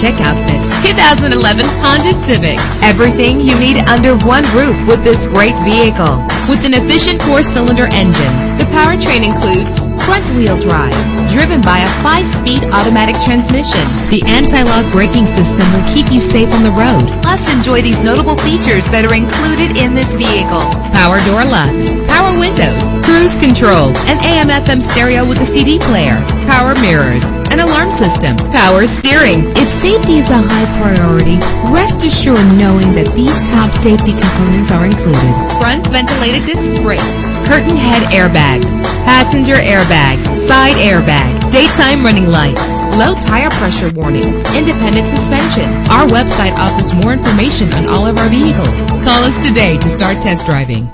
Check out this 2011 Honda Civic. Everything you need under one roof with this great vehicle. With an efficient 4-cylinder engine, the powertrain includes front-wheel drive, driven by a 5-speed automatic transmission. The anti-lock braking system will keep you safe on the road. Plus, enjoy these notable features that are included in this vehicle: power door locks, power windows, cruise control, an AM/FM stereo with a CD player, power mirrors, an alarm system, power steering. If safety is a high priority, rest assured knowing that these top safety components are included: front ventilated disc brakes, curtain head airbags, passenger airbag, side airbag, daytime running lights, low tire pressure warning, independent suspension. Our website offers more information on all of our vehicles. Call us today to start test driving.